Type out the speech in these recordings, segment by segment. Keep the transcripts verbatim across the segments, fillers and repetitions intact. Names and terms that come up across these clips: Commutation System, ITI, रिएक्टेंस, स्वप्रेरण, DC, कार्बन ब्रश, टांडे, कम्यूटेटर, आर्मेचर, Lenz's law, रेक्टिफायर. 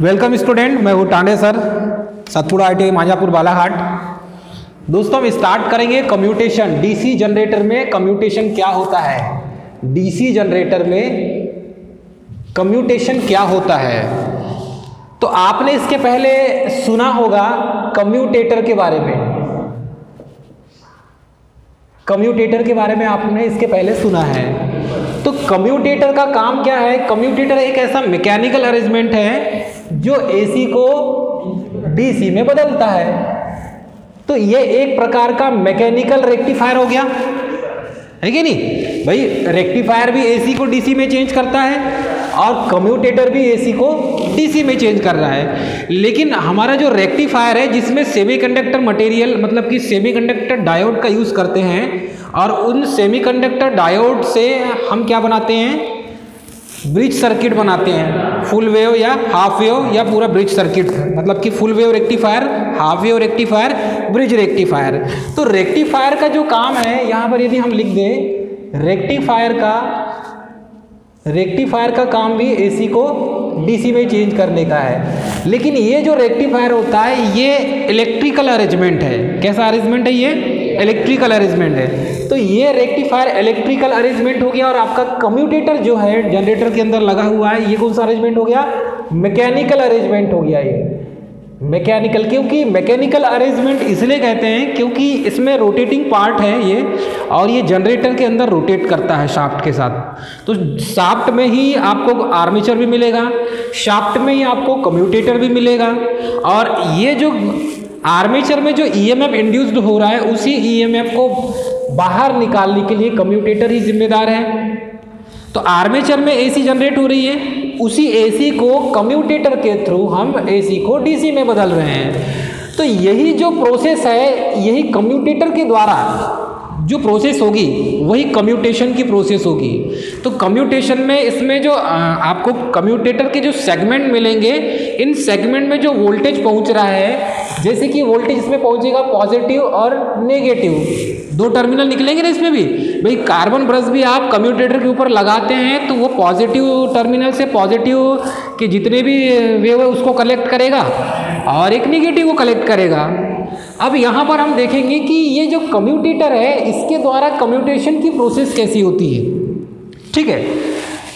Welcome student, मैं हूँ टांडे sir, Satpura I T I, Manjhapur, Balaghat. दोस्तों हम स्टार्ट करेंगे कम्यूटेशन। डीसी जनरेटर में कम्यूटेशन क्या होता है, डीसी जनरेटर में कम्यूटेशन क्या होता है। तो आपने इसके पहले सुना होगा कम्यूटेटर के बारे में, कम्यूटेटर के बारे में आपने इसके पहले सुना है। तो कम्यूटेटर का काम क्या है, कम्यूटेटर एक ऐसा मैकेनिकल अरेंजमेंट है जो एसी को डीसी में बदलता है। तो ये एक प्रकार का मैकेनिकल रेक्टिफायर हो गया, है कि नहीं भाई। रेक्टिफायर भी एसी को डीसी में चेंज करता है और कम्यूटेटर भी एसी को डीसी में चेंज कर रहा है। लेकिन हमारा जो रेक्टिफायर है जिसमें सेमीकंडक्टर मटेरियल मतलब कि सेमीकंडक्टर डायोड का यूज़ करते हैं, और उन सेमीकंडक्टर डायोड से हम क्या बनाते हैं, ब्रिज सर्किट बनाते हैं, फुल वेव या हाफ वेव या पूरा ब्रिज सर्किट। मतलब कि full wave रेक्टिफायर, half wave रेक्टिफायर, bridge रेक्टिफायर। तो रेक्टिफायर का जो काम है, यहाँ पर यदि हम लिख दें रेक्टिफायर का, रेक्टिफायर का काम भी एसी को डीसी में चेंज करने का है। लेकिन ये जो रेक्टिफायर होता है ये इलेक्ट्रिकल अरेंजमेंट है। कैसा अरेंजमेंट है, ये इलेक्ट्रिकल अरेंजमेंट है। तो ये रेक्टिफायर इलेक्ट्रिकल अरेंजमेंट हो गया, और आपका कम्यूटेटर जो है जनरेटर के अंदर लगा हुआ है ये कौन सा अरेंजमेंट हो गया, मैकेनिकल अरेंजमेंट हो गया। ये मैकेनिकल, क्योंकि मैकेनिकल अरेंजमेंट इसलिए कहते हैं क्योंकि इसमें रोटेटिंग पार्ट है ये, और ये जनरेटर के अंदर रोटेट करता है शाफ्ट के साथ। तो शाफ्ट में ही आपको आर्मेचर भी मिलेगा, शाफ्ट में ही आपको कम्यूटेटर भी मिलेगा, और ये जो आर्मेचर में जो ई एम एफ इंड्यूस्ड हो रहा है उसी ई एम एफ को बाहर निकालने के लिए कम्यूटेटर ही जिम्मेदार है। तो आर्मेचर में एसी जनरेट हो रही है, उसी एसी को कम्यूटेटर के थ्रू हम एसी को डीसी में बदल रहे हैं। तो यही जो प्रोसेस है, यही कम्यूटेटर के द्वारा जो प्रोसेस होगी वही कम्यूटेशन की प्रोसेस होगी। तो कम्यूटेशन में इसमें जो आपको कम्यूटेटर के जो सेगमेंट मिलेंगे, इन सेगमेंट में जो वोल्टेज पहुंच रहा है, जैसे कि वोल्टेज इसमें पहुंचेगा पॉजिटिव और नेगेटिव, दो टर्मिनल निकलेंगे ना इसमें भी भाई। कार्बन ब्रश भी आप कम्यूटेटर के ऊपर लगाते हैं तो वो पॉजिटिव टर्मिनल से पॉजिटिव के जितने भी वेव है उसको कलेक्ट करेगा और एक नेगेटिव को कलेक्ट करेगा। अब यहाँ पर हम देखेंगे कि ये जो कम्यूटेटर है इसके द्वारा कम्यूटेशन की प्रोसेस कैसी होती है, ठीक है।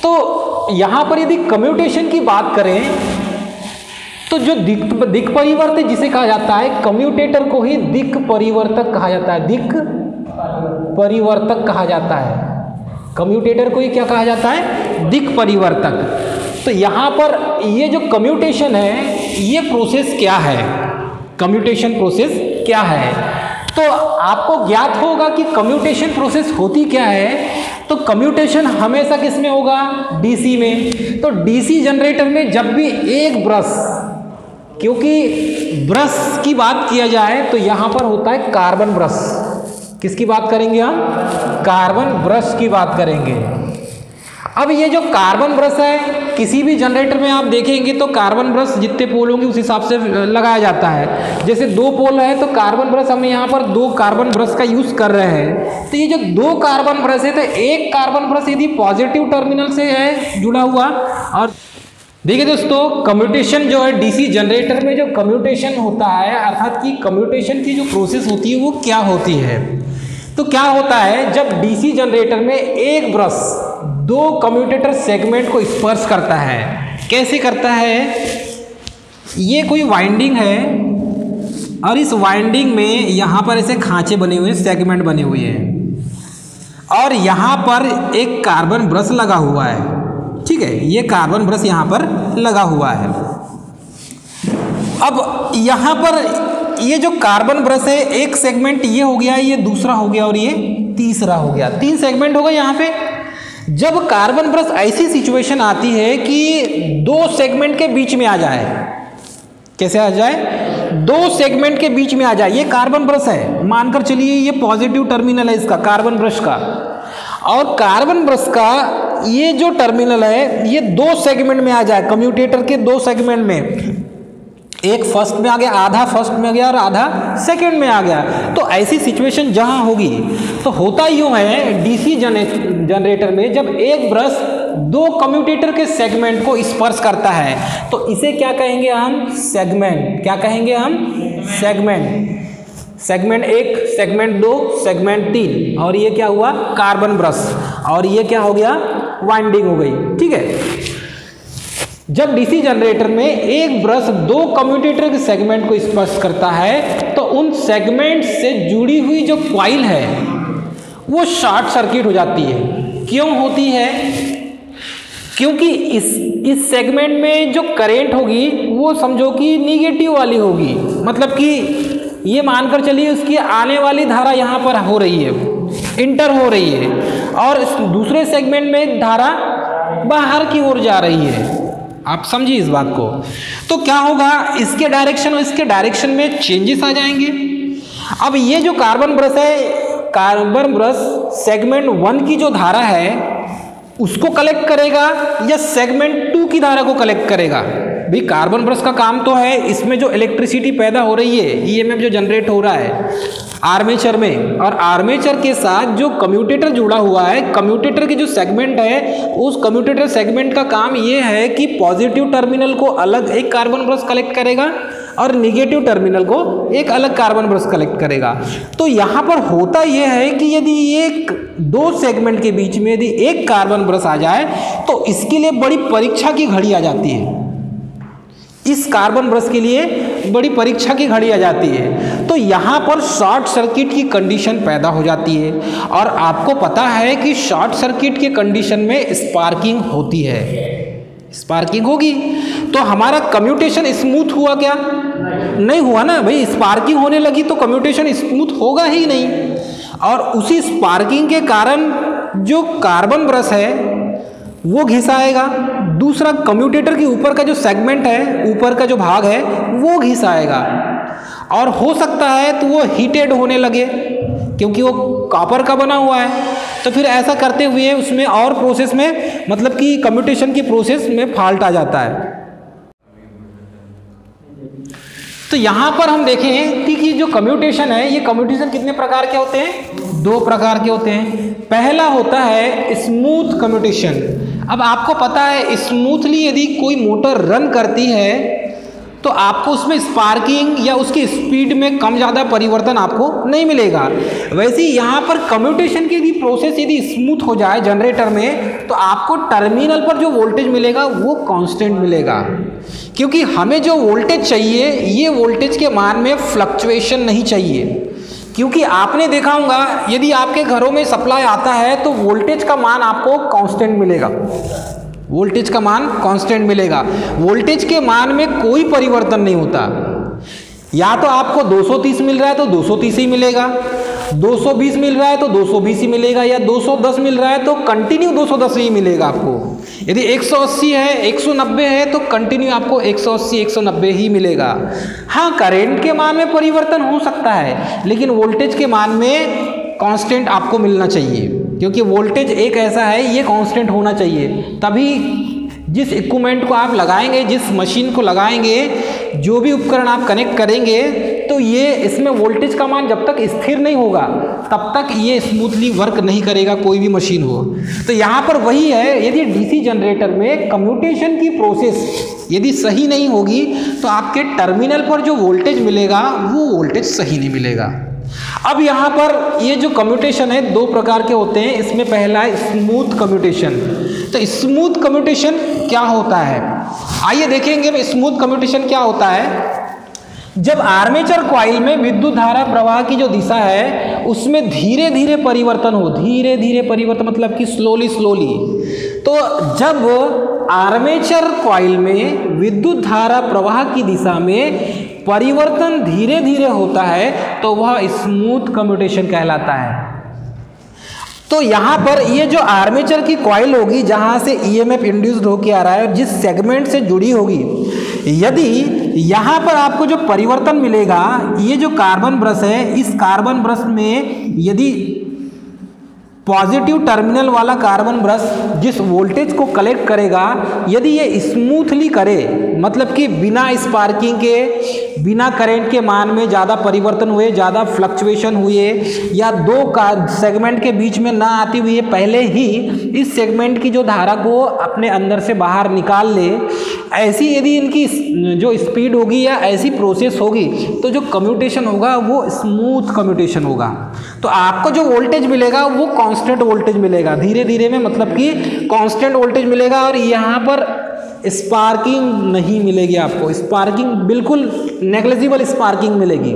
तो यहाँ पर यदि कम्यूटेशन की बात करें तो जो दिक दिक परिवर्तक जिसे कहा जाता है, कम्यूटेटर को ही दिक परिवर्तक कहा जाता है, दिक परिवर्तक कहा जाता है। कम्यूटेटर को ही क्या कहा जाता है, दिक परिवर्तक। तो यहाँ पर ये जो कम्यूटेशन है ये प्रोसेस क्या है, कम्यूटेशन प्रोसेस क्या है। तो आपको ज्ञात होगा कि कम्यूटेशन प्रोसेस होती क्या है। तो कम्यूटेशन हमेशा किस में होगा, डीसी में। तो डीसी जनरेटर में जब भी एक ब्रश, क्योंकि ब्रश की बात किया जाए तो यहाँ पर होता है कार्बन ब्रश। किसकी बात करेंगे हम, कार्बन ब्रश की बात करेंगे। अब ये जो कार्बन ब्रश है, किसी भी जनरेटर में आप देखेंगे तो कार्बन ब्रश जितने पोल होंगे उस हिसाब से लगाया जाता है। जैसे दो पोल है तो कार्बन ब्रश, हम यहाँ पर दो कार्बन ब्रश का यूज़ कर रहे हैं। तो ये जो दो कार्बन ब्रश है, तो एक कार्बन ब्रश यदि पॉजिटिव टर्मिनल से है जुड़ा हुआ। और देखिए दोस्तों, कम्यूटेशन जो है डीसी जनरेटर में, जो कम्यूटेशन होता है अर्थात कि कम्यूटेशन की जो प्रोसेस होती है वो क्या होती है। तो क्या होता है, जब डीसी जनरेटर में एक ब्रश दो कम्यूटेटर सेगमेंट को स्पर्श करता है, कैसे करता है, ये कोई वाइंडिंग है और इस वाइंडिंग में यहाँ पर ऐसे खांचे बने हुए, सेगमेंट बने हुए हैं, और यहाँ पर एक कार्बन ब्रश लगा हुआ है, ठीक है। ये कार्बन ब्रश यहाँ पर लगा हुआ है। अब यहाँ पर ये जो कार्बन ब्रश है, एक सेगमेंट ये हो गया, ये दूसरा हो गया और ये तीसरा हो गया, तीन सेगमेंट हो गए यहाँ पे। जब कार्बन ब्रश ऐसी सिचुएशन आती है कि दो सेगमेंट के बीच में आ जाए, कैसे आ जाए, दो सेगमेंट के बीच में आ जाए। ये कार्बन ब्रश है, मानकर चलिए ये पॉजिटिव टर्मिनल है इसका, कार्बन ब्रश का, और कार्बन ब्रश का ये जो टर्मिनल है ये दो सेगमेंट में आ जाए, कम्यूटेटर के दो सेगमेंट में, एक फर्स्ट में आ गया, आधा फर्स्ट में आ गया और आधा सेकंड में आ गया। तो ऐसी सिचुएशन जहां होगी, तो होता यूँ है डीसी जनरेटर में, जब एक ब्रश दो कम्यूटेटर के सेगमेंट को स्पर्श करता है तो इसे क्या कहेंगे हम? सेगमेंट। क्या कहेंगे हम? सेगमेंट। सेगमेंट एक, सेगमेंट दो, सेगमेंट तीन, और ये क्या हुआ? कार्बन ब्रश। और ये क्या हो गया? वाइंडिंग हो गई। ठीक है, जब डीसी जनरेटर में एक ब्रश दो कम्यूटेटर के सेगमेंट को स्पर्श करता है तो उन सेगमेंट से जुड़ी हुई जो कॉइल है वो शॉर्ट सर्किट हो जाती है। क्यों होती है? क्योंकि इस इस सेगमेंट में जो करंट होगी वो समझो कि नेगेटिव वाली होगी, मतलब कि ये मानकर चलिए उसकी आने वाली धारा यहाँ पर हो रही है, इंटर हो रही है, और दूसरे सेगमेंट में धारा बाहर की ओर जा रही है। आप समझिए इस बात को। तो क्या होगा? इसके डायरेक्शन और इसके डायरेक्शन में चेंजेस आ जाएंगे। अब ये जो कार्बन ब्रश है, कार्बन ब्रश सेगमेंट वन की जो धारा है उसको कलेक्ट करेगा या सेगमेंट टू की धारा को कलेक्ट करेगा? भाई कार्बन ब्रश का काम तो है, इसमें जो इलेक्ट्रिसिटी पैदा हो रही है, ईएमएफ जो जनरेट हो रहा है आर्मेचर में, और आर्मेचर के साथ जो कम्यूटेटर जुड़ा हुआ है, कम्यूटेटर के जो सेगमेंट है उस कम्यूटेटर सेगमेंट का काम ये है कि पॉजिटिव टर्मिनल को अलग एक कार्बन ब्रश कलेक्ट करेगा और नेगेटिव टर्मिनल को एक अलग कार्बन ब्रश कलेक्ट करेगा। तो यहाँ पर होता यह है कि यदि एक दो सेगमेंट के बीच में यदि एक कार्बन ब्रश आ जाए तो इसके लिए बड़ी परीक्षा की घड़ी आ जाती है, इस कार्बन ब्रश के लिए बड़ी परीक्षा की घड़ी आ जाती है। तो यहाँ पर शॉर्ट सर्किट की कंडीशन पैदा हो जाती है, और आपको पता है कि शॉर्ट सर्किट के कंडीशन में स्पार्किंग होती है, स्पार्किंग होगी। तो हमारा कम्यूटेशन स्मूथ हुआ क्या? नहीं हुआ ना भाई। स्पार्किंग होने लगी तो कम्यूटेशन स्मूथ होगा ही नहीं, और उसी स्पार्किंग के कारण जो कार्बन ब्रश है वो घिसाएगा, दूसरा कम्यूटेटर के ऊपर का जो सेगमेंट है, ऊपर का जो भाग है वो घिसाएगा, और हो सकता है तो वो हीटेड होने लगे क्योंकि वो कॉपर का बना हुआ है। तो फिर ऐसा करते हुए उसमें और प्रोसेस में, मतलब कि कम्यूटेशन की प्रोसेस में फॉल्ट आ जाता है। तो यहाँ पर हम देखें कि ये जो कम्यूटेशन है, ये कम्यूटेशन कितने प्रकार के होते हैं? दो प्रकार के होते हैं। पहला होता है स्मूथ कम्यूटेशन। अब आपको पता है स्मूथली यदि कोई मोटर रन करती है तो आपको उसमें स्पार्किंग या उसकी स्पीड में कम ज़्यादा परिवर्तन आपको नहीं मिलेगा। वैसे ही यहाँ पर कम्यूटेशन की यदि प्रोसेस यदि स्मूथ हो जाए जनरेटर में तो आपको टर्मिनल पर जो वोल्टेज मिलेगा वो कांस्टेंट मिलेगा, क्योंकि हमें जो वोल्टेज चाहिए ये वोल्टेज के मान में फ्लक्चुएशन नहीं चाहिए। क्योंकि आपने देखा होगा यदि आपके घरों में सप्लाई आता है तो वोल्टेज का मान आपको कांस्टेंट मिलेगा, वोल्टेज का मान कांस्टेंट मिलेगा, वोल्टेज के मान में कोई परिवर्तन नहीं होता। या तो आपको दो सौ तीस मिल रहा है तो दो सौ तीस ही मिलेगा, दो सौ बीस मिल रहा है तो दो सौ बीस ही मिलेगा, या दो सौ दस मिल रहा है तो कंटिन्यू दो सौ दस ही मिलेगा आपको। यदि एक सौ अस्सी है, एक सौ नब्बे है तो कंटिन्यू आपको एक सौ अस्सी, एक सौ नब्बे ही मिलेगा। हाँ, करंट के मान में परिवर्तन हो सकता है लेकिन वोल्टेज के मान में कांस्टेंट आपको मिलना चाहिए, क्योंकि वोल्टेज एक ऐसा है ये कांस्टेंट होना चाहिए। तभी जिस इक्विपमेंट को आप लगाएंगे, जिस मशीन को लगाएंगे, जो भी उपकरण आप कनेक्ट करेंगे तो ये इसमें वोल्टेज का मान जब तक स्थिर नहीं होगा तब तक ये स्मूथली वर्क नहीं करेगा, कोई भी मशीन हो। तो यहाँ पर वही है, यदि डीसी जनरेटर में कम्यूटेशन की प्रोसेस यदि सही नहीं होगी तो आपके टर्मिनल पर जो वोल्टेज मिलेगा वो वोल्टेज सही नहीं मिलेगा। अब यहाँ पर ये जो कम्यूटेशन है दो प्रकार के होते हैं, इसमें पहला है स्मूथ कम्यूटेशन। तो स्मूथ कम्यूटेशन क्या होता है? आइए देखेंगे स्मूथ कम्यूटेशन क्या होता है। जब आर्मेचर कॉइल में विद्युत धारा प्रवाह की जो दिशा है उसमें धीरे धीरे परिवर्तन हो, धीरे धीरे परिवर्तन मतलब कि स्लोली स्लोली। तो जब आर्मेचर कॉइल में विद्युत धारा प्रवाह की दिशा में परिवर्तन धीरे धीरे होता है तो वह स्मूथ कम्यूटेशन कहलाता है। तो यहाँ पर ये जो आर्मेचर की कॉइल होगी जहाँ से ईएमएफ इंड्यूस्ड होकर आ रहा है और जिस सेगमेंट से जुड़ी होगी, यदि यहाँ पर आपको जो परिवर्तन मिलेगा, ये जो कार्बन ब्रश है इस कार्बन ब्रश में यदि पॉजिटिव टर्मिनल वाला कार्बन ब्रश जिस वोल्टेज को कलेक्ट करेगा, यदि ये स्मूथली करे, मतलब कि बिना स्पार्किंग के, बिना करंट के मान में ज़्यादा परिवर्तन हुए, ज़्यादा फ्लक्चुएशन हुए, या दो कार सेगमेंट के बीच में ना आती हुई पहले ही इस सेगमेंट की जो धारा को अपने अंदर से बाहर निकाल ले, ऐसी यदि इनकी जो स्पीड होगी या ऐसी प्रोसेस होगी तो जो कम्यूटेशन होगा वो स्मूथ कम्यूटेशन होगा। तो आपको जो वोल्टेज मिलेगा वो कांस्टेंट वोल्टेज मिलेगा, धीरे धीरे में, मतलब कि कांस्टेंट वोल्टेज मिलेगा और यहाँ पर स्पार्किंग नहीं मिलेगी आपको, स्पार्किंग बिल्कुल नेग्लिजिबल स्पार्किंग मिलेगी।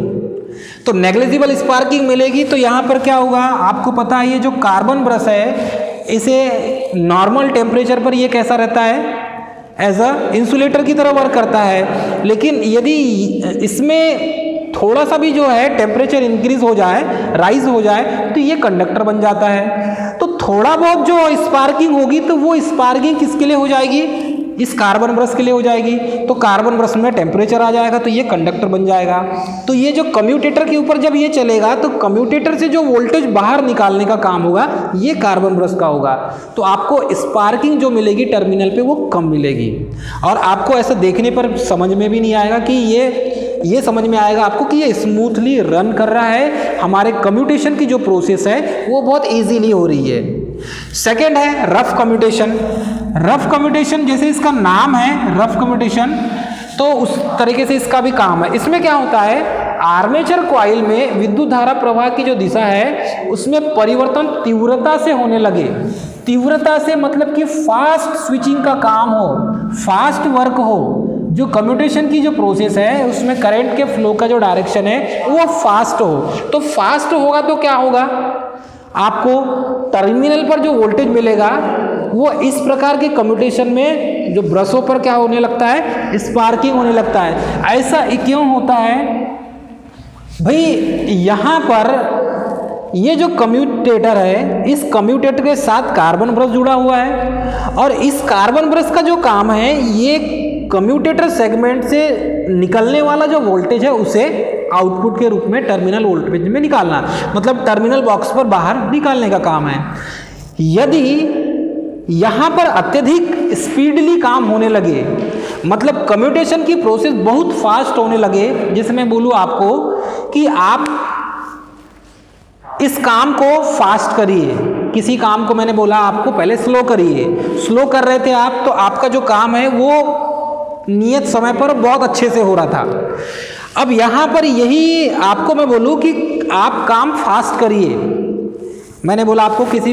तो नेग्लिजिबल स्पार्किंग मिलेगी तो यहाँ पर क्या होगा, आपको पता है ये जो कार्बन ब्रश है इसे नॉर्मल टेम्परेचर पर ये कैसा रहता है, एज अ इंसुलेटर की तरह वर्क करता है। लेकिन यदि इसमें थोड़ा सा भी जो है टेम्परेचर इंक्रीज हो जाए, राइज हो जाए, तो ये कंडक्टर बन जाता है। तो थोड़ा बहुत जो स्पार्किंग होगी तो वो स्पार्किंग किसके लिए हो जाएगी, इस कार्बन ब्रश के लिए हो जाएगी। तो कार्बन ब्रश में टेम्परेचर आ जाएगा तो ये कंडक्टर बन जाएगा। तो ये जो कम्यूटेटर के ऊपर जब ये चलेगा तो कम्यूटेटर से जो वोल्टेज बाहर निकालने का काम होगा ये कार्बन ब्रश का होगा। तो आपको स्पार्किंग जो मिलेगी टर्मिनल पे वो कम मिलेगी, और आपको ऐसा देखने पर समझ में भी नहीं आएगा कि ये ये समझ में आएगा आपको कि ये स्मूथली रन कर रहा है, हमारे कम्यूटेशन की जो प्रोसेस है वो बहुत ईजीली हो रही है। सेकेंड है रफ कम्यूटेशन। रफ कम्यूटेशन जैसे इसका नाम है रफ कम्यूटेशन, तो उस तरीके से इसका भी काम है। इसमें क्या होता है, आर्मेचर कॉइल में विद्युत धारा प्रवाह की जो दिशा है उसमें परिवर्तन तीव्रता से होने लगे। तीव्रता से मतलब कि फास्ट स्विचिंग का काम हो, फास्ट वर्क हो, जो कम्यूटेशन की जो प्रोसेस है उसमें करंट के फ्लो का जो डायरेक्शन है वो फास्ट हो। तो फास्ट होगा तो क्या होगा, आपको टर्मिनल पर जो वोल्टेज मिलेगा वो इस प्रकार के कम्यूटेशन में जो ब्रशों पर क्या होने लगता है, स्पार्किंग होने लगता है। ऐसा क्यों होता है भाई, यहाँ पर ये जो कम्यूटेटर है इस कम्यूटेटर के साथ कार्बन ब्रश जुड़ा हुआ है, और इस कार्बन ब्रश का जो काम है ये कम्यूटेटर सेगमेंट से निकलने वाला जो वोल्टेज है उसे आउटपुट के रूप में टर्मिनल वोल्टेज में निकालना, मतलब टर्मिनल बॉक्स पर बाहर निकालने का काम है। यदि यहाँ पर अत्यधिक स्पीडली काम होने लगे, मतलब कम्यूटेशन की प्रोसेस बहुत फास्ट होने लगे, जिसमें बोलूँ आपको कि आप इस काम को फास्ट करिए, किसी काम को मैंने बोला आपको पहले स्लो करिए, स्लो कर रहे थे आप, तो आपका जो काम है वो नियत समय पर बहुत अच्छे से हो रहा था। अब यहाँ पर यही आपको मैं बोलूँ कि आप काम फास्ट करिए, मैंने बोला आपको किसी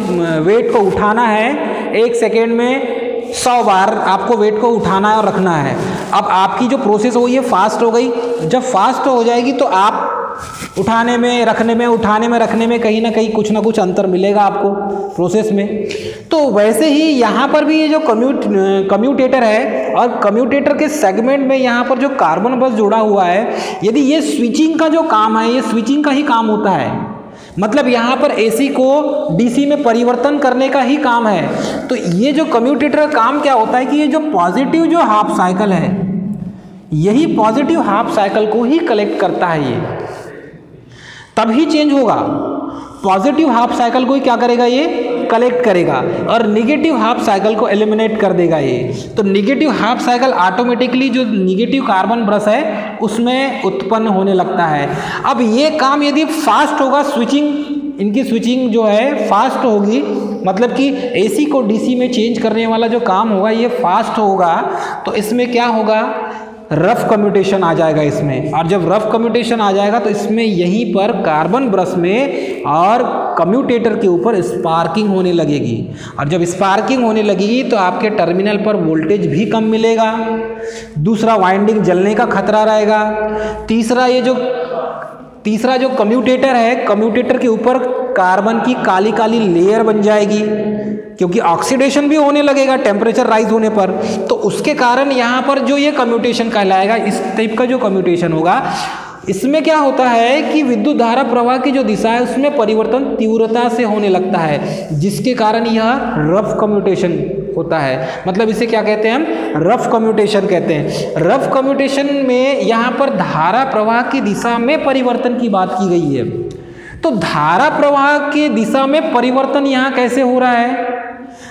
वेट को उठाना है, एक सेकेंड में सौ बार आपको वेट को उठाना है और रखना है। अब आपकी जो प्रोसेस हो ये फास्ट हो गई, जब फास्ट हो जाएगी तो आप उठाने में रखने में उठाने में रखने में कहीं ना कहीं कुछ ना कुछ अंतर मिलेगा आपको प्रोसेस में। तो वैसे ही यहाँ पर भी ये जो कम्यूट कम्यूटेटर है और कम्यूटेटर के सेगमेंट में यहाँ पर जो कार्बन ब्रश जुड़ा हुआ है, यदि ये स्विचिंग का जो काम है ये स्विचिंग का ही काम होता है, मतलब यहाँ पर एसी को डीसी में परिवर्तन करने का ही काम है। तो ये जो कम्यूटेटर का काम क्या होता है कि ये जो पॉजिटिव जो हाफ साइकिल है यही पॉजिटिव हाफ साइकिल को ही कलेक्ट करता है, ये तभी चेंज होगा। पॉजिटिव हाफ साइकिल को ही क्या करेगा, ये कलेक्ट करेगा और निगेटिव हाफ साइकिल को एलिमिनेट कर देगा ये। तो निगेटिव हाफ साइकिल ऑटोमेटिकली जो निगेटिव कार्बन ब्रश है उसमें उत्पन्न होने लगता है। अब ये काम यदि फास्ट होगा, स्विचिंग, इनकी स्विचिंग जो है फास्ट होगी, मतलब कि एसी को डीसी में चेंज करने वाला जो काम होगा ये फास्ट होगा, तो इसमें क्या होगा, रफ कम्यूटेशन आ जाएगा इसमें। और जब रफ कम्यूटेशन आ जाएगा तो इसमें यहीं पर कार्बन ब्रश में और कम्यूटेटर के ऊपर स्पार्किंग होने लगेगी, और जब स्पार्किंग होने लगेगी तो आपके टर्मिनल पर वोल्टेज भी कम मिलेगा। दूसरा, वाइंडिंग जलने का खतरा रहेगा। तीसरा, ये जो तीसरा जो कम्यूटेटर है कम्यूटेटर के ऊपर कार्बन की काली काली लेयर बन जाएगी, क्योंकि ऑक्सीडेशन भी होने लगेगा टेम्परेचर राइज होने पर। तो उसके कारण यहाँ पर जो ये कम्यूटेशन कहलाएगा, इस टाइप का जो कम्यूटेशन होगा, इसमें क्या होता है कि विद्युत धारा प्रवाह की जो दिशा है उसमें परिवर्तन तीव्रता से होने लगता है, जिसके कारण यह रफ कम्यूटेशन होता है, मतलब इसे क्या कहते हैं हम, रफ कम्यूटेशन कहते हैं। रफ कम्यूटेशन में यहाँ पर धारा प्रवाह की दिशा में परिवर्तन की बात की गई है। तो धारा प्रवाह की दिशा में परिवर्तन यहाँ कैसे हो रहा है?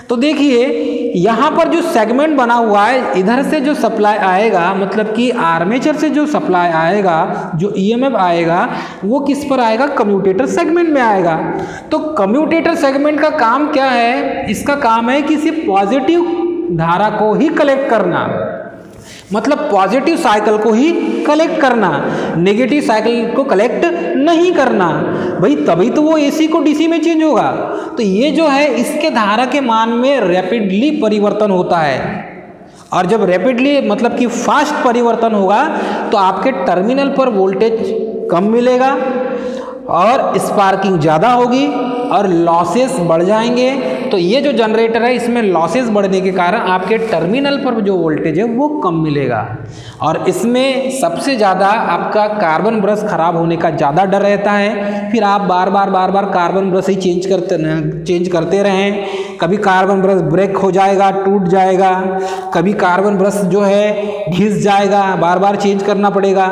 तो देखिए यहाँ पर जो सेगमेंट बना हुआ है, इधर से जो सप्लाई आएगा, मतलब कि आर्मेचर से जो सप्लाई आएगा, जो ईएमएफ आएगा, वो किस पर आएगा? कम्यूटेटर सेगमेंट में आएगा। तो कम्यूटेटर सेगमेंट का काम क्या है? इसका काम है कि सिर्फ पॉजिटिव धारा को ही कलेक्ट करना, मतलब पॉजिटिव साइकिल को ही कलेक्ट करना, नेगेटिव साइकिल को कलेक्ट नहीं करना। भाई तभी तो वो एसी को डीसी में चेंज होगा। तो ये जो है इसके धारा के मान में रैपिडली परिवर्तन होता है, और जब रैपिडली मतलब कि फास्ट परिवर्तन होगा तो आपके टर्मिनल पर वोल्टेज कम मिलेगा और स्पार्किंग ज़्यादा होगी और लॉसेस बढ़ जाएंगे। तो ये जो जनरेटर है इसमें लॉसेस बढ़ने के कारण आपके टर्मिनल पर जो वोल्टेज है वो कम मिलेगा, और इसमें सबसे ज़्यादा आपका कार्बन ब्रश ख़राब होने का ज़्यादा डर रहता है। फिर आप बार बार बार बार कार्बन ब्रश ही चेंज करते चेंज करते रहें। कभी कार्बन ब्रश ब्रेक हो जाएगा, टूट जाएगा, कभी कार्बन ब्रश जो है घिस जाएगा, बार बार चेंज करना पड़ेगा।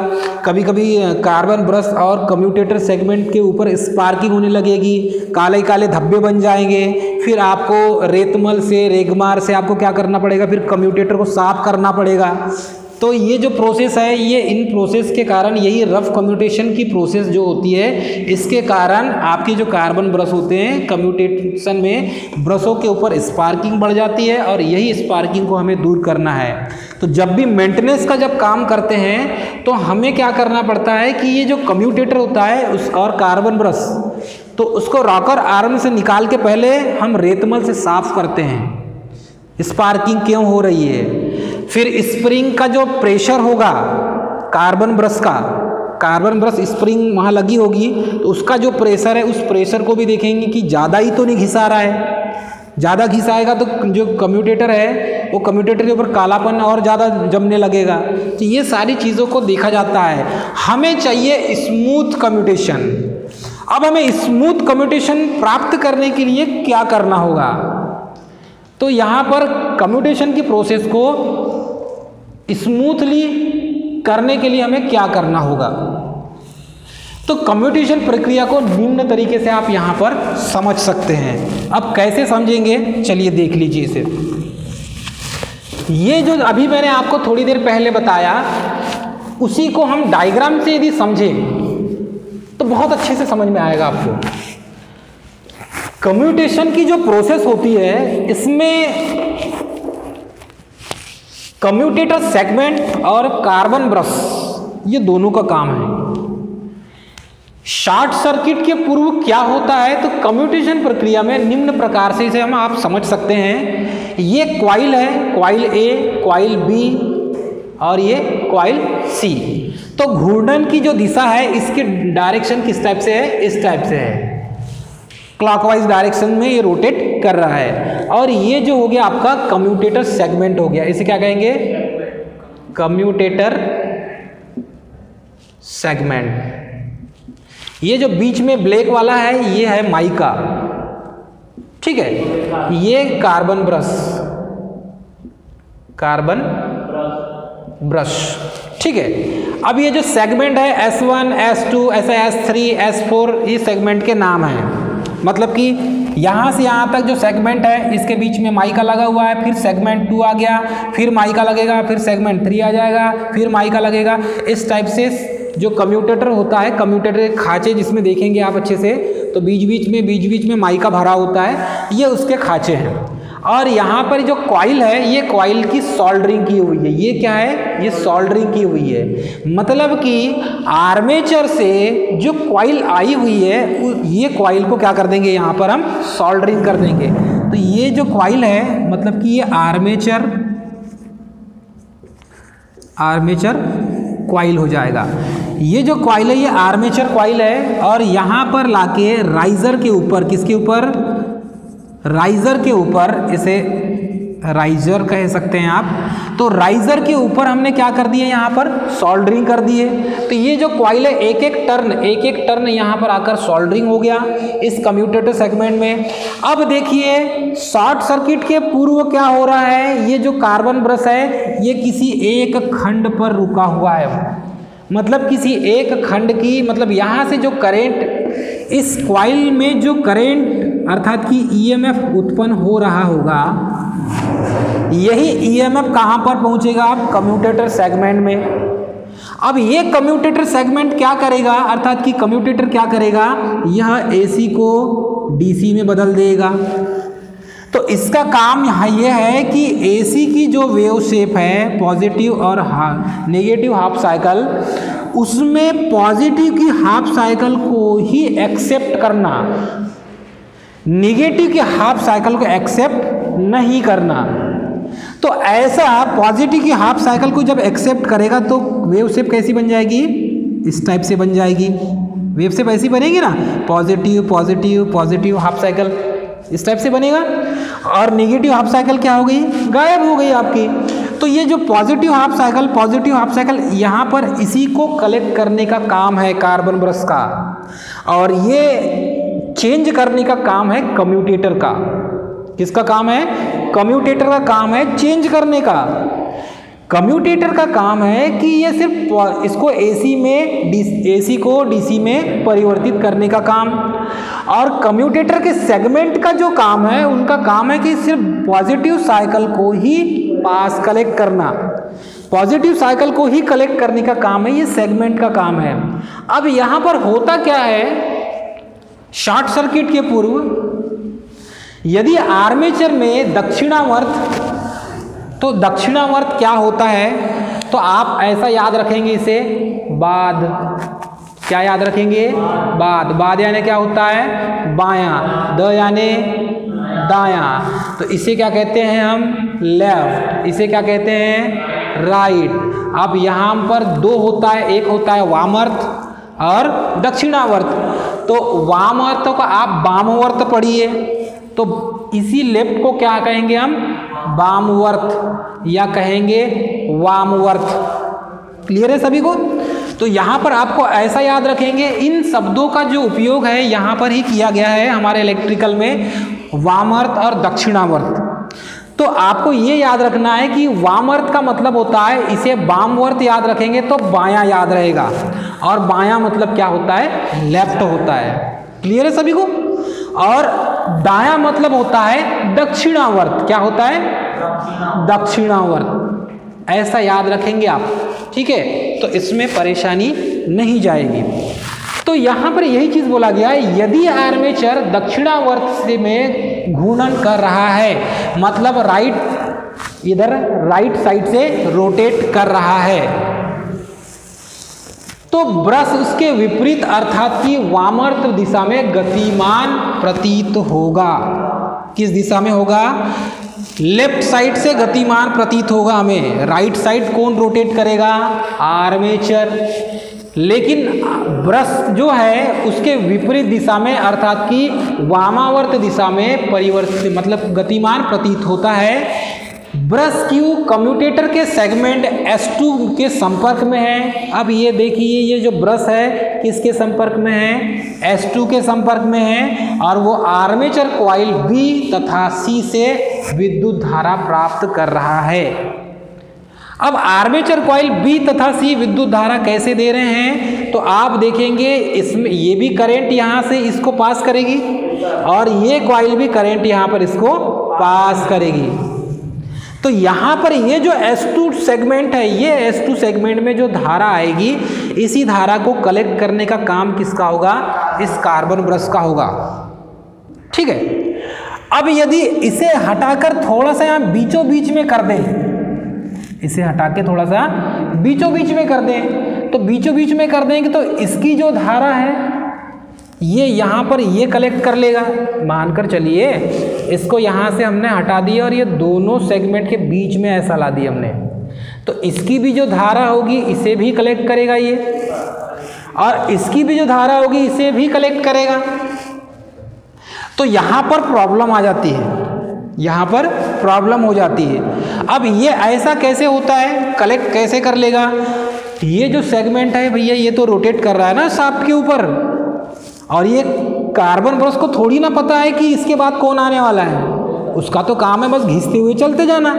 कभी कभी कार्बन ब्रश और कम्यूटेटर सेगमेंट के ऊपर स्पार्किंग होने लगेगी, काले काले धब्बे बन जाएंगे। फिर आपको रेतमल से रेगमार से आपको क्या करना पड़ेगा? फिर कम्यूटेटर को साफ करना पड़ेगा। तो ये जो प्रोसेस है, ये इन प्रोसेस के कारण, यही रफ कम्यूटेशन की प्रोसेस जो होती है, इसके कारण आपके जो कार्बन ब्रश होते हैं कम्यूटेशन में, ब्रशों के ऊपर स्पार्किंग बढ़ जाती है, और यही स्पार्किंग को हमें दूर करना है। तो जब भी मेंटेनेंस का जब काम करते हैं तो हमें क्या करना पड़ता है कि ये जो कम्यूटेटर होता है उस और कार्बन ब्रश, तो उसको रॉकर आर्म से निकाल के पहले हम रेतमल से साफ करते हैं, स्पार्किंग क्यों हो रही है। फिर स्प्रिंग का जो प्रेशर होगा कार्बन ब्रश का, कार्बन ब्रश स्प्रिंग वहाँ लगी होगी, तो उसका जो प्रेशर है उस प्रेशर को भी देखेंगे कि ज़्यादा ही तो नहीं घिसा रहा है। ज़्यादा घिसाएगा तो जो कम्यूटेटर है वो कम्यूटेटर के ऊपर कालापन और ज़्यादा जमने लगेगा। तो ये सारी चीज़ों को देखा जाता है। हमें चाहिए स्मूथ कम्यूटेशन। अब हमें स्मूथ कम्यूटेशन प्राप्त करने के लिए क्या करना होगा? तो यहाँ पर कम्यूटेशन की प्रोसेस को स्मूथली करने के लिए हमें क्या करना होगा? तो कम्यूटेशन प्रक्रिया को निम्न तरीके से आप यहाँ पर समझ सकते हैं। अब कैसे समझेंगे, चलिए देख लीजिए इसे। ये जो अभी मैंने आपको थोड़ी देर पहले बताया, उसी को हम डायग्राम से यदि समझें तो बहुत अच्छे से समझ में आएगा आपको। कम्यूटेशन की जो प्रोसेस होती है, इसमें कम्यूटेटर सेगमेंट और कार्बन ब्रश, ये दोनों का काम है। शॉर्ट सर्किट के पूर्व क्या होता है? तो कम्यूटेशन प्रक्रिया में निम्न प्रकार से इसे हम आप समझ सकते हैं। ये क्वाइल है, क्वाइल ए, क्वाइल बी और ये क्वाइल सी। तो घूर्णन की जो दिशा है इसके डायरेक्शन किस टाइप से है? इस टाइप से है, क्लॉकवाइज डायरेक्शन में ये रोटेट कर रहा है। और ये जो हो गया आपका कम्यूटेटर सेगमेंट हो गया, इसे क्या कहेंगे? कम्यूटेटर segment. ये जो बीच में ब्लैक वाला है ये है माइका, ठीक है। ये कार्बन ब्रश, कार्बन ब्रश, ठीक है। अब ये जो सेगमेंट है एस वन, एस टू, ऐसे एस थ्री, एस फोर, ये सेगमेंट के नाम हैं। मतलब कि यहाँ से यहाँ तक जो सेगमेंट है इसके बीच में माइका लगा हुआ है, फिर सेगमेंट टू आ गया, फिर माइका लगेगा, फिर सेगमेंट थ्री आ जाएगा, फिर माइका लगेगा। इस टाइप से जो कम्यूटेटर होता है, कम्यूटेटर खाँचे जिसमें देखेंगे आप अच्छे से, तो बीच बीच में बीच बीच में माइका भरा होता है, ये उसके खाँचे हैं। और यहाँ पर जो कॉइल है, ये कॉइल की सोल्डरिंग की हुई है। ये क्या है? ये सोल्डरिंग की हुई है, मतलब कि आर्मेचर से जो कॉइल आई हुई है, ये कॉइल को क्या कर देंगे? यहाँ पर हम सोल्डरिंग कर देंगे। तो ये जो कॉइल है, मतलब कि ये आर्मेचर आर्मेचर कॉइल हो जाएगा। ये जो कॉइल है ये आर्मेचर कॉइल है, और यहाँ पर लाके राइजर के ऊपर, किसके ऊपर? राइजर के ऊपर, इसे राइजर कह सकते हैं आप। तो राइजर के ऊपर हमने क्या कर दिया? यहाँ पर सोल्डरिंग कर दिए। तो ये जो कॉइल है एक एक टर्न एक एक टर्न यहाँ पर आकर सोल्डरिंग हो गया इस कम्यूटेटर सेगमेंट में। अब देखिए शॉर्ट सर्किट के पूर्व क्या हो रहा है। ये जो कार्बन ब्रश है ये किसी एक खंड पर रुका हुआ है, मतलब किसी एक खंड की, मतलब यहाँ से जो करेंट इस कॉइल में जो करंट अर्थात कि ईएमएफ उत्पन्न हो रहा होगा, यही ईएमएफ कहाँ पर पहुँचेगा? आप कम्यूटेटर सेगमेंट में। अब ये कम्यूटेटर सेगमेंट क्या करेगा, अर्थात कि कम्यूटेटर क्या करेगा, यह एसी को डीसी में बदल देगा। तो इसका काम यह है कि एसी की जो वेव शेप है पॉजिटिव और नेगेटिव हाफ साइकिल, उसमें पॉजिटिव की हाफ साइकिल को ही एक्सेप्ट करना, नेगेटिव की हाफ साइकिल को एक्सेप्ट नहीं करना। तो ऐसा पॉजिटिव की हाफ साइकिल को जब एक्सेप्ट करेगा तो वेव शेप कैसी बन जाएगी? इस टाइप से बन जाएगी। वेव शेप ऐसी बनेगी ना, positive positive positive half cycle इस टाइप से बनेगा, और नेगेटिव हाफ साइकिल क्या हो गई? गायब हो गई आपकी। तो ये जो positive half cycle positive half cycle यहाँ पर इसी को कलेक्ट करने का काम है कार्बन ब्रश का, और ये चेंज करने का काम है कम्यूटेटर का। किसका काम है? कम्यूटेटर का काम है चेंज करने का। कम्यूटेटर का काम है कि ये सिर्फ इसको एसी में एसी को डीसी में परिवर्तित करने का काम, और कम्यूटेटर के सेगमेंट का जो काम है उनका काम है कि सिर्फ पॉजिटिव साइकिल को ही पास कलेक्ट करना, पॉजिटिव साइकिल को ही कलेक्ट करने का काम है, ये सेगमेंट का काम है। अब यहाँ पर होता क्या है, शॉर्ट सर्किट के पूर्व यदि आर्मेचर में दक्षिणावर्त, तो दक्षिणावर्त क्या होता है, तो आप ऐसा याद रखेंगे इसे बाद। क्या याद रखेंगे? बाद। बाद यानी क्या होता है? बायां। द यानी दायां। तो इसे क्या कहते हैं हम? लेफ्ट। इसे क्या कहते हैं? राइट। अब यहाँ पर दो होता है, एक होता है वामावर्त और दक्षिणावर्त। तो वामावर्त को आप वामावर्त पढ़िए, तो इसी लेफ्ट को क्या कहेंगे हम? वामवर्त या कहेंगे वामवर्त। क्लियर है सभी को? तो यहाँ पर आपको ऐसा याद रखेंगे, इन शब्दों का जो उपयोग है यहाँ पर ही किया गया है हमारे इलेक्ट्रिकल में, वामवर्त और दक्षिणावर्त। तो आपको ये याद रखना है कि वामवर्त का मतलब होता है, इसे वामवर्त याद रखेंगे तो बायां याद रहेगा, और बायां मतलब क्या होता है? लेफ्ट होता है। क्लियर है सभी को? और दायां मतलब होता है दक्षिणावर्त। क्या होता है? दक्षिणावर्त। ऐसा याद रखेंगे आप, ठीक है? तो इसमें परेशानी नहीं जाएगी। तो यहाँ पर यही चीज़ बोला गया है, यदि आर्मेचर दक्षिणावर्त से में घूर्णन कर रहा है, मतलब राइट, इधर राइट साइड से रोटेट कर रहा है, तो ब्रश उसके विपरीत अर्थात कि वामावर्त दिशा में गतिमान प्रतीत होगा। किस दिशा में होगा? लेफ्ट साइड से गतिमान प्रतीत होगा हमें। राइट साइड कौन रोटेट करेगा? आर्मेचर। लेकिन ब्रश जो है उसके विपरीत दिशा में अर्थात कि वामावर्त दिशा में परिवर्तित, मतलब गतिमान प्रतीत होता है। ब्रश क्यू कम्यूटेटर के सेगमेंट एस टू के संपर्क में है। अब ये देखिए, ये जो ब्रश है किसके संपर्क में है? एस टू के संपर्क में है, और वो आर्मेचर कॉइल बी तथा सी से विद्युत धारा प्राप्त कर रहा है। अब आर्मेचर कॉइल बी तथा सी विद्युत धारा कैसे दे रहे हैं, तो आप देखेंगे इसमें ये भी करंट यहाँ से इसको पास करेगी, और ये कॉइल भी करंट यहाँ पर इसको पास करेगी। तो यहाँ पर ये जो एस टू सेगमेंट है, ये एस टू सेगमेंट में जो धारा आएगी, इसी धारा को कलेक्ट करने का काम किसका होगा? इस कार्बन ब्रश का होगा, ठीक है? अब यदि इसे हटाकर थोड़ा सा यहाँ बीचों बीच में कर दें, इसे हटा के थोड़ा सा बीचों बीच में कर दें, तो बीचों बीच में कर देंगे तो इसकी जो धारा है ये यहाँ पर ये कलेक्ट कर लेगा। मानकर चलिए इसको यहाँ से हमने हटा दिया और ये दोनों सेगमेंट के बीच में ऐसा ला दिया हमने, तो इसकी भी जो धारा होगी इसे भी कलेक्ट करेगा ये, और इसकी भी जो धारा होगी इसे भी कलेक्ट करेगा। तो यहाँ पर प्रॉब्लम आ जाती है, यहाँ पर प्रॉब्लम हो जाती है। अब ये ऐसा कैसे होता है, कलेक्ट कैसे कर लेगा? ये जो सेगमेंट है भैया ये तो रोटेट कर रहा है ना सांप के ऊपर, और ये कार्बन ब्रश को थोड़ी ना पता है कि इसके बाद कौन आने वाला है, उसका तो काम है बस घिसते हुए चलते जाना,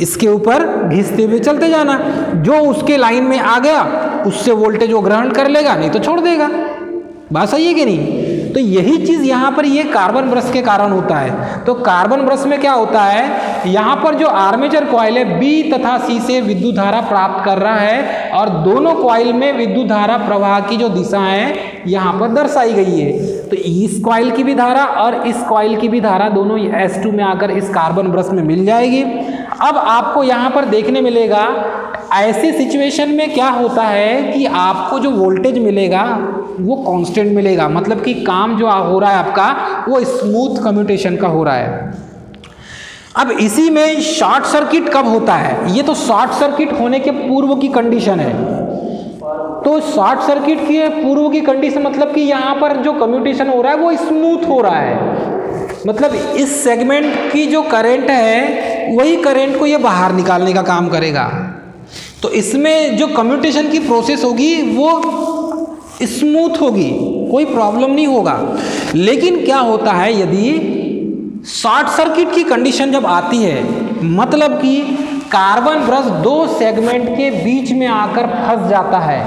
इसके ऊपर घिसते हुए चलते जाना। जो उसके लाइन में आ गया उससे वोल्टेज वो ग्रहण कर लेगा, नहीं तो छोड़ देगा। बात सही है कि नहीं। तो यही चीज़ यहाँ पर ये कार्बन ब्रश के कारण होता है। तो कार्बन ब्रश में क्या होता है, यहाँ पर जो आर्मेचर कॉइल है बी तथा सी से विद्युत धारा प्राप्त कर रहा है और दोनों कॉइल में विद्युत धारा प्रवाह की जो दिशा है यहाँ पर दर्शाई गई है। तो इस कॉइल की भी धारा और इस कॉइल की भी धारा दोनों एस टू में आकर इस कार्बन ब्रश में मिल जाएगी। अब आपको यहाँ पर देखने मिलेगा ऐसे सिचुएशन में क्या होता है कि आपको जो वोल्टेज मिलेगा वो कांस्टेंट मिलेगा, मतलब कि काम जो हो रहा है आपका वो स्मूथ कम्यूटेशन का हो रहा है। अब इसी में शॉर्ट सर्किट कब होता है, ये तो शॉर्ट सर्किट होने के पूर्व की कंडीशन है। तो शॉर्ट सर्किट के पूर्व की कंडीशन मतलब कि यहाँ पर जो कम्यूटेशन हो रहा है वो स्मूथ हो रहा है, मतलब इस सेगमेंट की जो करंट है वही करंट को ये बाहर निकालने का काम करेगा। तो इसमें जो कम्यूटेशन की प्रोसेस होगी वो स्मूथ होगी, कोई प्रॉब्लम नहीं होगा। लेकिन क्या होता है यदि शॉर्ट सर्किट की कंडीशन जब आती है, मतलब कि कार्बन ब्रश दो सेगमेंट के बीच में आकर फंस जाता है,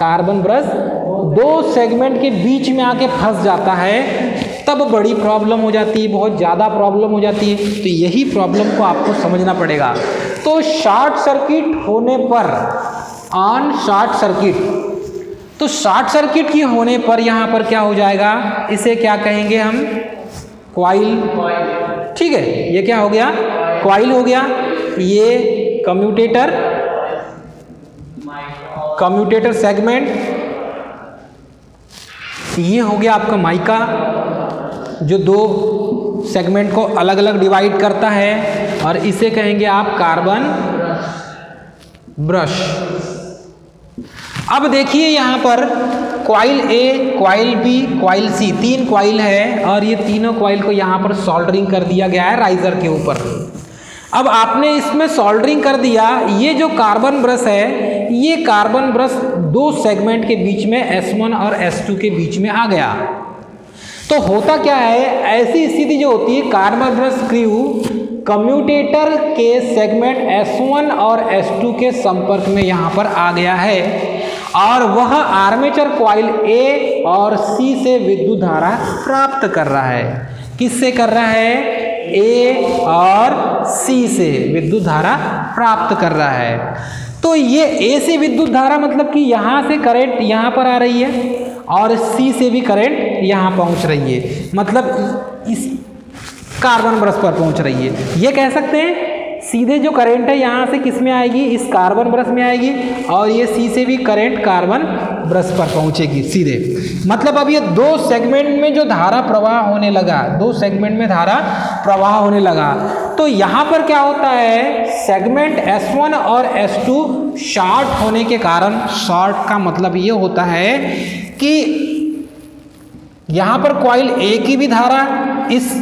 कार्बन ब्रश दो सेगमेंट के बीच में आके फंस जाता है, तब बड़ी प्रॉब्लम हो जाती है, बहुत ज़्यादा प्रॉब्लम हो जाती है। तो यही प्रॉब्लम को आपको समझना पड़ेगा। तो शॉर्ट सर्किट होने पर, ऑन शॉर्ट सर्किट, तो शॉर्ट सर्किट की होने पर यहाँ पर क्या हो जाएगा, इसे क्या कहेंगे हम, कॉइल। ठीक है, ये क्या हो गया, कॉइल हो गया, ये कम्यूटेटर, कम्यूटेटर सेगमेंट, ये हो गया आपका माइका जो दो सेगमेंट को अलग अलग डिवाइड करता है, और इसे कहेंगे आप कार्बन ब्रश। अब देखिए यहाँ पर coil A, coil B, coil C, तीन कॉइल है और ये तीनों कॉइल को यहाँ पर सोल्डरिंग कर दिया गया है राइजर के ऊपर। अब आपने इसमें सोल्डरिंग कर दिया, ये जो कार्बन ब्रश है ये कार्बन ब्रश दो सेगमेंट के बीच में एस वन और एस टू के बीच में आ गया। तो होता क्या है, ऐसी स्थिति जो होती है, कार्बन ब्रश क्रू कम्यूटेटर के सेगमेंट एस वन और एस टू के संपर्क में यहाँ पर आ गया है और वह आर्मेचर कॉइल ए और सी से विद्युत धारा प्राप्त कर रहा है। किससे कर रहा है, ए और सी से विद्युत धारा प्राप्त कर रहा है। तो ये ए से विद्युत धारा मतलब कि यहाँ से करंट यहाँ पर आ रही है और सी से भी करंट यहाँ पहुँच रही है, मतलब इस कार्बन ब्रश पर पहुँच रही है। ये कह सकते हैं सीधे जो करंट है यहाँ से किस में आएगी, इस कार्बन ब्रश में आएगी, और ये सी से भी करंट कार्बन ब्रश पर पहुँचेगी सीधे। मतलब अब ये दो सेगमेंट में जो धारा प्रवाह होने लगा, दो सेगमेंट में धारा प्रवाह होने लगा, तो यहाँ पर क्या होता है, सेगमेंट एस वन और एस टू शॉर्ट होने के कारण, शॉर्ट का मतलब ये होता है कि यहाँ पर कॉइल ए की भी धारा इस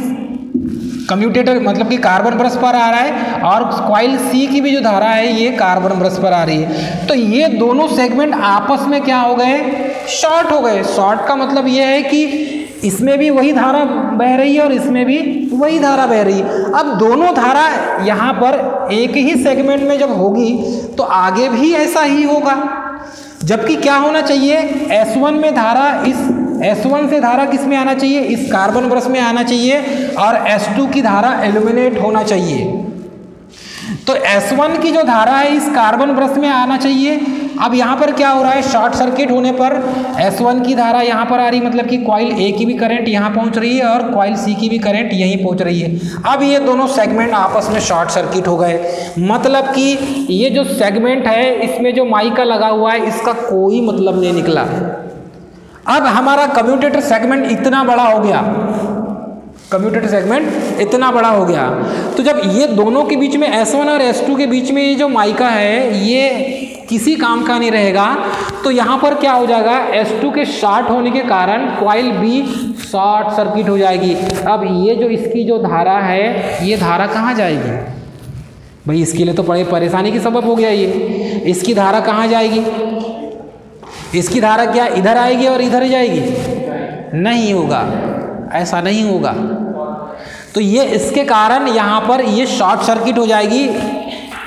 कम्यूटेटर मतलब कि कार्बन ब्रश पर आ रहा है और कॉइल सी की भी जो धारा है ये कार्बन ब्रश पर आ रही है। तो ये दोनों सेगमेंट आपस में क्या हो गए, शॉर्ट हो गए। शॉर्ट का मतलब ये है कि इसमें भी वही धारा बह रही है और इसमें भी वही धारा बह रही है। अब दोनों धारा यहाँ पर एक ही सेगमेंट में जब होगी तो आगे भी ऐसा ही होगा, जबकि क्या होना चाहिए, एस वन में धारा इस एस वन से धारा किस में आना चाहिए, इस कार्बन ब्रश में आना चाहिए और एस टू की धारा एलिमिनेट होना चाहिए। तो एस वन की जो धारा है इस कार्बन ब्रश में आना चाहिए। अब यहाँ पर क्या हो रहा है, शॉर्ट सर्किट होने पर एस वन की धारा यहाँ पर आ रही, मतलब कि कॉइल ए की भी करंट यहाँ पहुँच रही है और कॉइल सी की भी करंट यहीं पहुँच रही है। अब ये दोनों सेगमेंट आपस में शॉर्ट सर्किट हो गए, मतलब कि ये जो सेगमेंट है इसमें जो माइका लगा हुआ है इसका कोई मतलब नहीं निकला। अब हमारा कम्यूटेटर सेगमेंट इतना बड़ा हो गया, कम्यूटेटर सेगमेंट इतना बड़ा हो गया, तो जब ये दोनों के बीच में एस वन और एस टू के बीच में ये जो माइका है ये किसी काम का नहीं रहेगा। तो यहाँ पर क्या हो जाएगा, एस टू के शॉर्ट होने के कारण कॉइल बी शॉर्ट सर्किट हो जाएगी। अब ये जो इसकी जो धारा है ये धारा कहाँ जाएगी भाई, इसके लिए तो बड़े परेशानी की सबब हो गया ये, इसकी धारा कहाँ जाएगी, इसकी धारा क्या इधर आएगी और इधर जाएगी, नहीं होगा, ऐसा नहीं होगा। तो ये इसके कारण यहाँ पर ये शॉर्ट सर्किट हो जाएगी,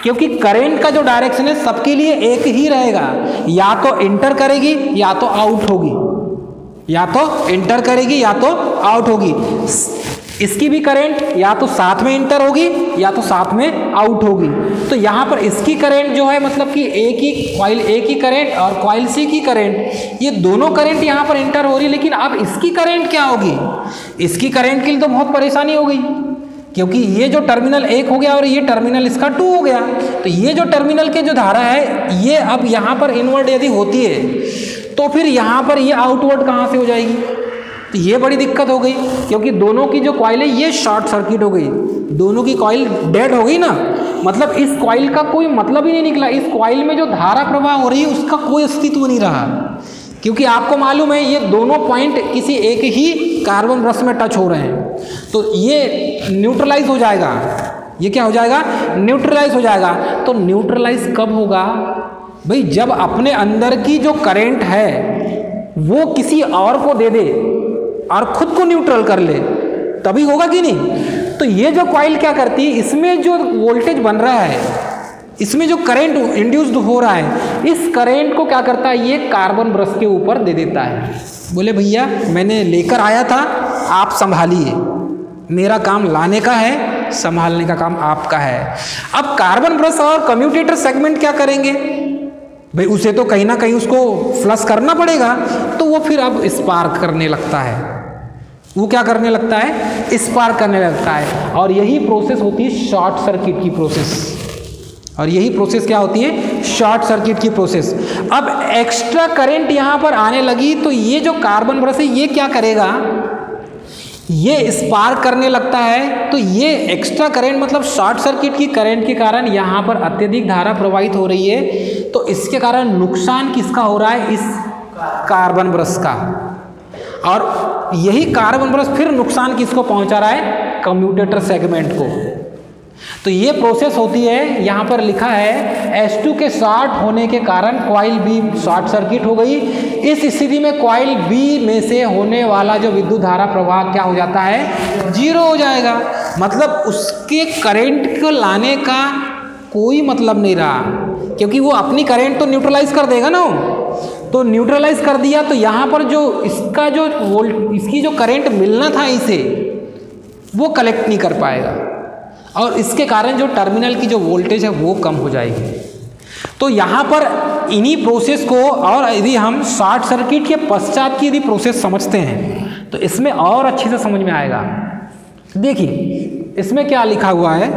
क्योंकि करंट का जो डायरेक्शन है सबके लिए एक ही रहेगा, या तो इंटर करेगी या तो आउट होगी, या तो इंटर करेगी या तो आउट होगी। इसकी भी करंट या तो साथ में इंटर होगी या तो साथ में आउट होगी। तो यहाँ पर इसकी करंट जो है मतलब कि ए की कॉइल ए की करंट और कॉइल सी की करंट, ये दोनों करंट यहाँ पर इंटर हो रही। लेकिन अब इसकी करंट क्या होगी? इसकी करंट के लिए तो बहुत परेशानी हो गई, क्योंकि ये जो टर्मिनल एक हो गया और ये टर्मिनल इसका टू हो गया, तो ये जो टर्मिनल के जो धारा है ये अब यहाँ पर इनवर्ड यदि होती है तो फिर यहाँ पर ये आउटवर्ड कहाँ से हो जाएगी? तो ये बड़ी दिक्कत हो गई, क्योंकि दोनों की जो कॉइल है ये शॉर्ट सर्किट हो गई, दोनों की कॉइल डेड हो गई ना। मतलब इस कॉइल का कोई मतलब ही नहीं निकला, इस कॉइल में जो धारा प्रवाह हो रही है उसका कोई अस्तित्व नहीं रहा, क्योंकि आपको मालूम है ये दोनों पॉइंट किसी एक ही कार्बन ब्रश में टच हो रहे हैं, तो ये न्यूट्रलाइज हो जाएगा। ये क्या हो जाएगा? न्यूट्रलाइज हो जाएगा। तो न्यूट्रलाइज कब होगा भाई? जब अपने अंदर की जो करंट है वो किसी और को दे दे और खुद को न्यूट्रल कर ले, तभी होगा कि नहीं। तो ये जो कॉइल क्या करती है, इसमें जो वोल्टेज बन रहा है, इसमें जो करंट इंड्यूस्ड हो रहा है, इस करंट को क्या करता है, ये कार्बन ब्रश के ऊपर दे देता है। बोले भैया मैंने लेकर आया था, आप संभालिए, मेरा काम लाने का है, संभालने का काम आपका है। अब कार्बन ब्रश और कम्यूटेटर सेगमेंट क्या करेंगे भाई? उसे तो कहीं ना कहीं उसको फ्लश करना पड़ेगा। तो वो फिर अब स्पार्क करने लगता है, वो क्या करने लगता है? स्पार्क करने लगता है। और यही प्रोसेस होती है शॉर्ट सर्किट की प्रोसेस, और यही प्रोसेस क्या होती है? शॉर्ट सर्किट की प्रोसेस। अब एक्स्ट्रा करंट यहाँ पर आने लगी तो ये जो कार्बन ब्रश है ये क्या करेगा? ये स्पार्क करने लगता है। तो ये एक्स्ट्रा करंट मतलब शॉर्ट सर्किट की करंट के कारण यहाँ पर अत्यधिक धारा प्रवाहित हो रही है। तो इसके कारण नुकसान किसका हो रहा है? इस कार्बन ब्रश का। और यही कार्बन ब्रश फिर नुकसान किसको पहुँचा रहा है? कम्यूटेटर सेगमेंट को। तो ये प्रोसेस होती है। यहाँ पर लिखा है एस टू के शॉर्ट होने के कारण कॉइल बी शॉर्ट सर्किट हो गई। इस स्थिति में कॉइल बी में से होने वाला जो विद्युत धारा प्रवाह क्या हो जाता है? जीरो हो जाएगा। मतलब उसके करंट को लाने का कोई मतलब नहीं रहा, क्योंकि वो अपनी करंट तो न्यूट्रलाइज कर देगा ना। तो न्यूट्रलाइज कर दिया तो यहाँ पर जो इसका जो वोल्ट इसकी जो करंट मिलना था इसे वो कलेक्ट नहीं कर पाएगा, और इसके कारण जो टर्मिनल की जो वोल्टेज है वो कम हो जाएगी। तो यहाँ पर इन्हीं प्रोसेस को, और यदि हम शॉर्ट सर्किट के पश्चात की यदि प्रोसेस समझते हैं तो इसमें और अच्छे से समझ में आएगा। देखिए इसमें क्या लिखा हुआ है,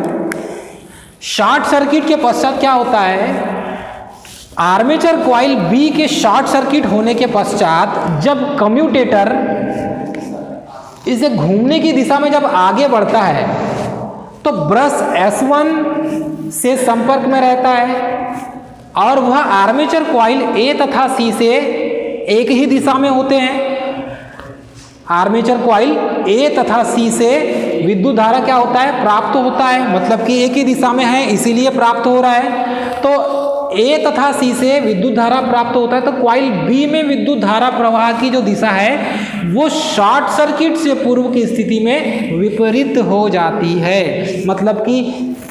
शॉर्ट सर्किट के पश्चात क्या होता है? आर्मेचर कॉइल बी के शॉर्ट सर्किट होने के पश्चात जब कम्यूटेटर इसे घूमने की दिशा में जब आगे बढ़ता है तो ब्रश एस वन से संपर्क में रहता है और वह आर्मेचर कॉइल ए तथा सी से एक ही दिशा में होते हैं। आर्मेचर कॉइल ए तथा सी से विद्युत धारा क्या होता है? प्राप्त होता है। मतलब कि एक ही दिशा में है इसीलिए प्राप्त हो रहा है। तो ए तथा सी से विद्युत धारा प्राप्त होता है। तो कॉइल बी में विद्युत धारा प्रवाह की जो दिशा है वो शॉर्ट सर्किट से पूर्व की स्थिति में विपरीत हो जाती है। मतलब कि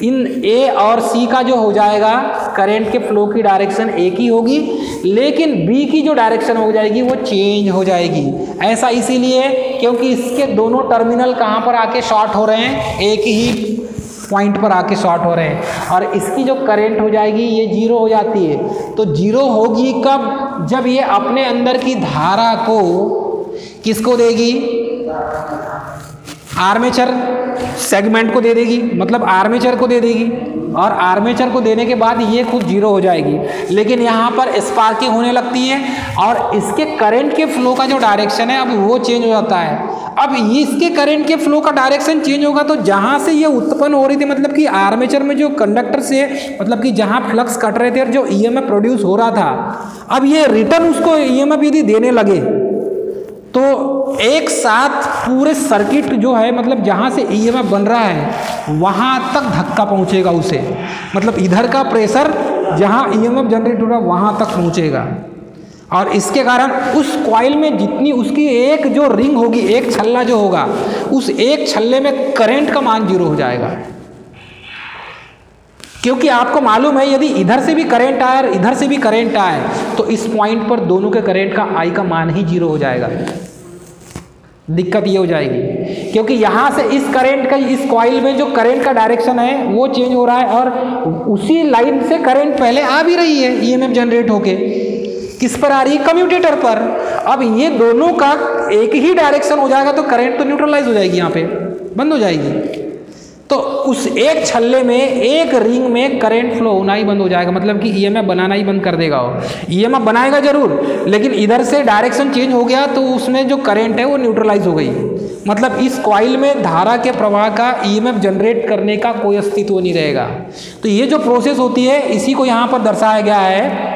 इन ए और सी का जो हो जाएगा करंट के फ्लो की डायरेक्शन एक ही होगी, लेकिन बी की जो डायरेक्शन हो जाएगी वो चेंज हो जाएगी। ऐसा इसीलिए क्योंकि इसके दोनों टर्मिनल कहाँ पर आके शॉर्ट हो रहे हैं? एक ही पॉइंट पर आके शॉर्ट हो रहे हैं। और इसकी जो करंट हो जाएगी ये जीरो हो जाती है। तो जीरो होगी कब? जब ये अपने अंदर की धारा को किसको देगी? आर्मेचर सेगमेंट को दे देगी, मतलब आर्मेचर को दे देगी। और आर्मेचर को देने के बाद ये खुद जीरो हो जाएगी। लेकिन यहाँ पर स्पार्किंग होने लगती है और इसके करंट के फ्लो का जो डायरेक्शन है अब वो चेंज हो जाता है। अब इसके करंट के फ्लो का डायरेक्शन चेंज होगा तो जहाँ से ये उत्पन्न हो रही थी, मतलब कि आर्मेचर में जो कंडक्टर से, मतलब कि जहाँ फ्लक्स कट रहे थे और जो ईएमएफ प्रोड्यूस हो रहा था, अब ये रिटर्न उसको ईएमएफ यदि देने लगे तो एक साथ पूरे सर्किट जो है, मतलब जहाँ से ईएमएफ बन रहा है वहाँ तक धक्का पहुँचेगा उसे। मतलब इधर का प्रेशर जहाँ ईएमएफ जनरेट हो रहा है वहाँ तक पहुँचेगा। और इसके कारण उस कॉइल में जितनी उसकी एक जो रिंग होगी, एक छल्ला जो होगा, उस एक छल्ले में करंट का मान जीरो हो जाएगा। क्योंकि आपको मालूम है यदि इधर से भी करंट आए और इधर से भी करंट आए तो इस पॉइंट पर दोनों के करंट का आई का मान ही जीरो हो जाएगा। दिक्कत ये हो जाएगी क्योंकि यहाँ से इस करंट का इस कॉइल में जो करंट का डायरेक्शन है वो चेंज हो रहा है और उसी लाइन से करंट पहले आ भी रही है ईएमएफ जनरेट होके, किस पर आ रही है, कम्यूटेटर पर। अब ये दोनों का एक ही डायरेक्शन हो जाएगा तो करंट तो न्यूट्रलाइज हो जाएगी, यहाँ पे बंद हो जाएगी। तो उस एक छल्ले में एक रिंग में करंट फ्लो होना ही बंद हो जाएगा, मतलब कि ईएमएफ बनाना ही बंद कर देगा। वो ईएमएफ बनाएगा जरूर लेकिन इधर से डायरेक्शन चेंज हो गया तो उसमें जो करंट है वो न्यूट्रलाइज हो गई, मतलब इस कॉइल में धारा के प्रवाह का ईएमएफ जनरेट करने का कोई अस्तित्व नहीं रहेगा। तो ये जो प्रोसेस होती है इसी को यहाँ पर दर्शाया गया है।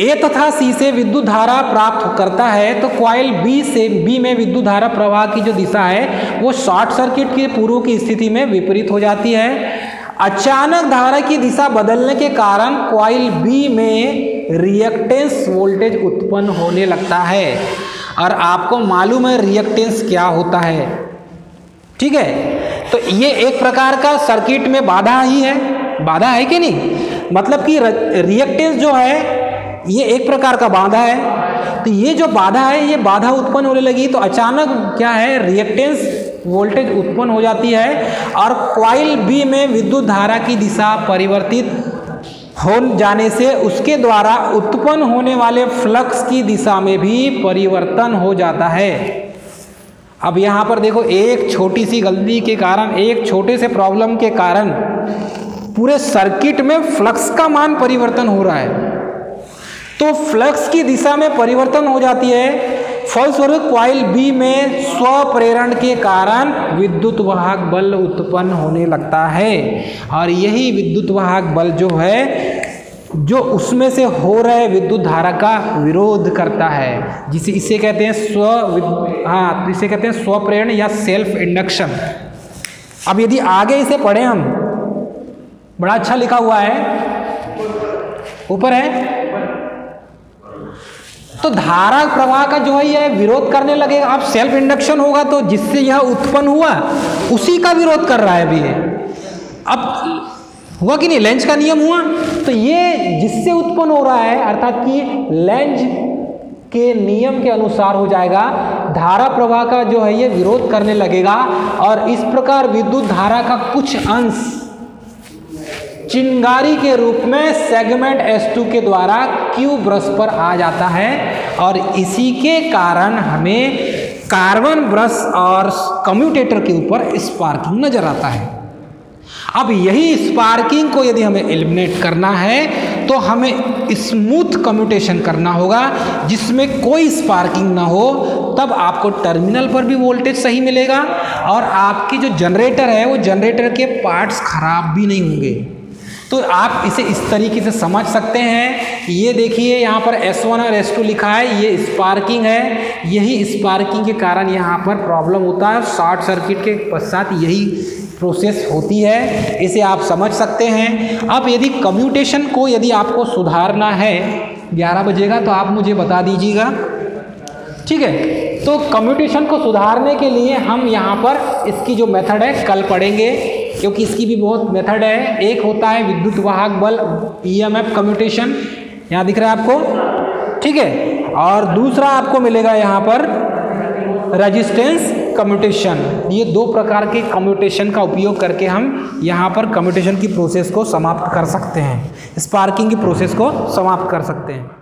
ए तथा सी से विद्युत धारा प्राप्त करता है तो कॉइल बी से बी में विद्युत धारा प्रवाह की जो दिशा है वो शॉर्ट सर्किट के पूर्व की स्थिति में विपरीत हो जाती है। अचानक धारा की दिशा बदलने के कारण कॉइल बी में रिएक्टेंस वोल्टेज उत्पन्न होने लगता है और आपको मालूम है रिएक्टेंस क्या होता है, ठीक है। तो ये एक प्रकार का सर्किट में बाधा ही है, बाधा है कि नहीं, मतलब कि रिएक्टेंस जो है ये एक प्रकार का बाधा है। तो ये जो बाधा है ये बाधा उत्पन्न होने लगी तो अचानक क्या है, रिएक्टेंस वोल्टेज उत्पन्न हो जाती है और कॉइल बी में विद्युत धारा की दिशा परिवर्तित हो जाने से उसके द्वारा उत्पन्न होने वाले फ्लक्स की दिशा में भी परिवर्तन हो जाता है। अब यहाँ पर देखो एक छोटी सी गलती के कारण, एक छोटे से प्रॉब्लम के कारण पूरे सर्किट में फ्लक्स का मान परिवर्तन हो रहा है, तो फ्लक्स की दिशा में परिवर्तन हो जाती है। फलस्वरूप कॉइल बी में स्वप्रेरण के कारण विद्युत वाहक बल उत्पन्न होने लगता है और यही विद्युत वाहक बल जो है जो उसमें से हो रहे विद्युत धारा का विरोध करता है, जिसे इसे कहते हैं स्व हाँ इसे कहते हैं स्वप्रेरण या सेल्फ इंडक्शन। अब यदि आगे इसे पढ़ें हम, बड़ा अच्छा लिखा हुआ है ऊपर है, तो धारा प्रवाह का जो है यह विरोध करने लगेगा। अब सेल्फ इंडक्शन होगा तो जिससे यह उत्पन्न हुआ उसी का विरोध कर रहा है अभी ये, अब हुआ कि नहीं, लेंज का नियम हुआ। तो ये जिससे उत्पन्न हो रहा है अर्थात कि लेंज के नियम के अनुसार हो जाएगा, धारा प्रवाह का जो है ये विरोध करने लगेगा और इस प्रकार विद्युत धारा का कुछ अंश चिंगारी के रूप में सेगमेंट एस टू के द्वारा क्यू ब्रश पर आ जाता है और इसी के कारण हमें कार्बन ब्रश और कम्यूटेटर के ऊपर स्पार्किंग नजर आता है। अब यही स्पार्किंग को यदि हमें एलिमिनेट करना है तो हमें स्मूथ कम्यूटेशन करना होगा जिसमें कोई स्पार्किंग ना हो, तब आपको टर्मिनल पर भी वोल्टेज सही मिलेगा और आपकी जो जनरेटर है वो जनरेटर के पार्ट्स खराब भी नहीं होंगे। तो आप इसे इस तरीके से समझ सकते हैं। ये देखिए यहाँ पर एस वन और एस टू लिखा है, ये स्पार्किंग है, यही स्पार्किंग के कारण यहाँ पर प्रॉब्लम होता है। शॉर्ट सर्किट के पश्चात यही प्रोसेस होती है, इसे आप समझ सकते हैं। अब यदि कम्यूटेशन को यदि आपको सुधारना है, ग्यारह बजेगा तो आप मुझे बता दीजिएगा, ठीक है। तो कम्यूटेशन को सुधारने के लिए हम यहाँ पर इसकी जो मेथड है कल पढ़ेंगे क्योंकि इसकी भी बहुत मेथड है। एक होता है विद्युत वाहक बल ईएमएफ कम्यूटेशन, यहाँ दिख रहा है आपको, ठीक है, और दूसरा आपको मिलेगा यहाँ पर रेजिस्टेंस कम्यूटेशन। ये दो प्रकार के कम्यूटेशन का उपयोग करके हम यहाँ पर कम्यूटेशन की प्रोसेस को समाप्त कर सकते हैं, स्पार्किंग की प्रोसेस को समाप्त कर सकते हैं।